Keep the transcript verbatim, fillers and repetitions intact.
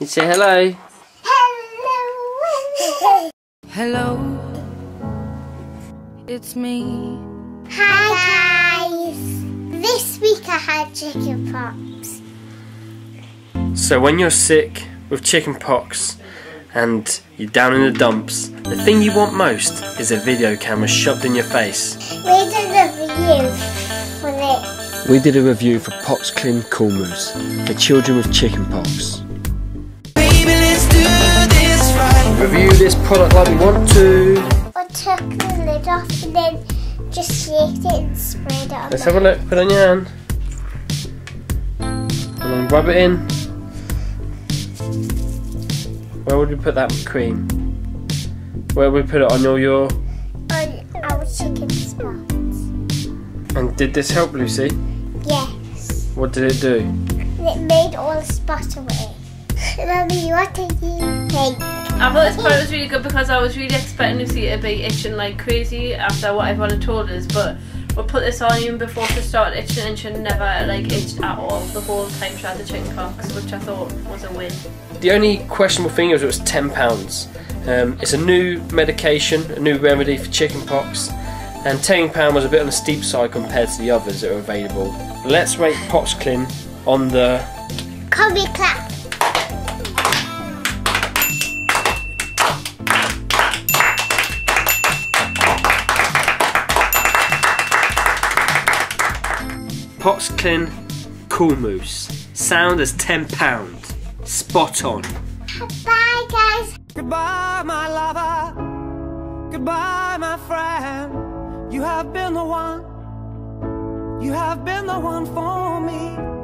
You say hello. Hello. Hello. It's me. Hi guys. This week I had chicken pox. So when you're sick with chicken pox and you're down in the dumps, the thing you want most is a video camera shoved in your face. We did a review for this. We did a review for PoxClin CoolMousse for children with chicken pox. Baby, let's do this right. Review this product like we want to. I took the lid off and then just shake it and spread it on. Let's have a look. Put it on your hand. And then rub it in. Where would we put that cream? Where would we put it on all your... On our chicken spots. And did this help, Lucy? Yes. What did it do? It made all the spots away. Mummy, what did you think? I thought this product was really good because I was really expecting Lucy to be itching like crazy after what everyone had told us, but we'll put this on even before she started itching, and she never like itched at all the whole time she had the chicken pox, which I thought was a win. The only questionable thing was it was ten pounds. Um, it's a new medication, a new remedy for chicken pox, and ten pounds was a bit on the steep side compared to the others that were available. Let's rate PoxClin on the... Comment clap. PoxClin CoolMousse. Sound as ten pounds. Spot on. Bye guys. Goodbye my lover. Goodbye my friend. You have been the one. You have been the one for me.